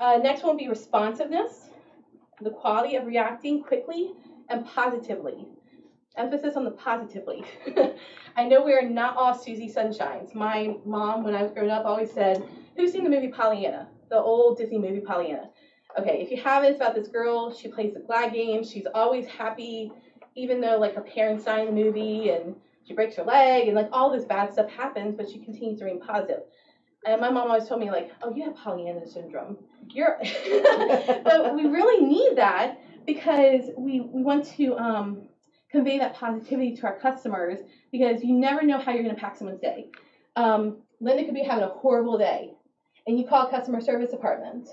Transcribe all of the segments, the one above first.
Next one will be responsiveness, the quality of reacting quickly and positively. Emphasis on the positively. I know we are not all Susie Sunshines. My mom, when I was growing up, always said, who's seen the movie Pollyanna? The old Disney movie Pollyanna. Okay, if you haven't, it's about this girl. She plays the glad game. She's always happy, even though like her parents signed the movie and she breaks her leg and like all this bad stuff happens, but she continues to remain positive. And my mom always told me like, oh, you have Pollyanna syndrome. You're but we really need that because we want to convey that positivity to our customers because you never know how you're going to pack someone's day. Linda could be having a horrible day, and you call customer service department,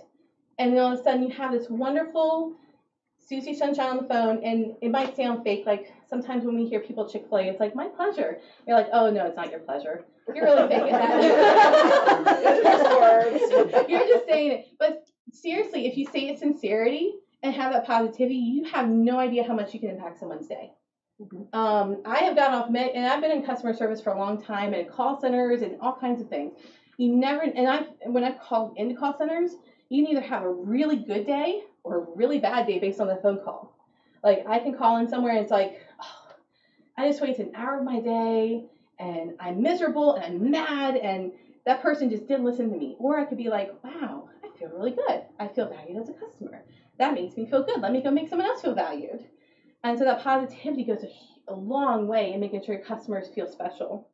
and then all of a sudden you have this wonderful Susie Sunshine on the phone, and it might sound fake. Like sometimes when we hear people at Chick-fil-A, it's like, my pleasure. You're like, oh, no, it's not your pleasure. You're really fake at that. You're just saying it. But seriously, if you say it sincerity and have that positivity, you have no idea how much you can impact someone's day. Mm-hmm. I have gotten off med, and I've been in customer service for a long time, and call centers, and all kinds of things. You never, and when I've called into call centers, you can either have a really good day or a really bad day based on the phone call. Like I can call in somewhere, and it's like, oh, I just wasted an hour of my day, and I'm miserable, and I'm mad, and that person just didn't listen to me. Or I could be like, wow, I feel really good. I feel valued as a customer. That makes me feel good. Let me go make someone else feel valued. And so that positivity goes a long way in making sure your customers feel special.